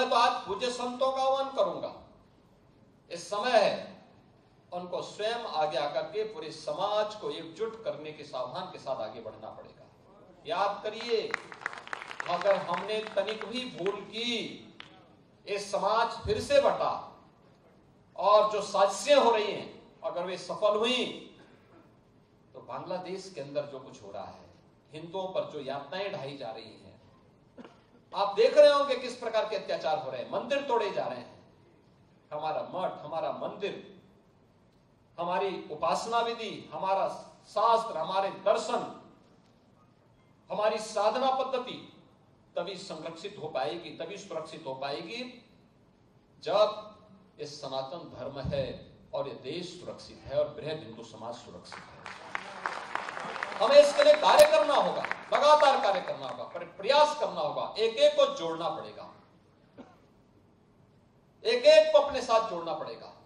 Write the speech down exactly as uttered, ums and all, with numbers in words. मैं तो आज पूज्य संतों का आह्वान करूंगा, इस समय है उनको स्वयं आगे आकर के पूरे समाज को एकजुट करने के सावधान के साथ आगे बढ़ना पड़ेगा। याद करिए, अगर हमने तनिक भी भूल की, ये समाज फिर से बटा, और जो साजिशें हो रही हैं अगर वे सफल हुई तो बांग्लादेश के अंदर जो कुछ हो रहा है, हिंदुओं पर जो यातनाएं ढाई जा रही हैं, आप देख रहे होंगे किस प्रकार के अत्याचार हो रहे हैं, मंदिर तोड़े जा रहे हैं, हमारा मठ, हमारा मंदिर, हमारी उपासना विधि, हमारा शास्त्र, हमारे दर्शन, हमारी साधना पद्धति तभी संरक्षित हो पाएगी, तभी सुरक्षित हो पाएगी जब इस सनातन धर्म है और ये देश सुरक्षित है और बृहद हिंदू समाज सुरक्षित है। हमें इसके लिए कार्य करना होगा, लगातार कार्य करना होगा, प्रयास करना होगा, एक एक को जोड़ना पड़ेगा, एक एक को अपने साथ जोड़ना पड़ेगा।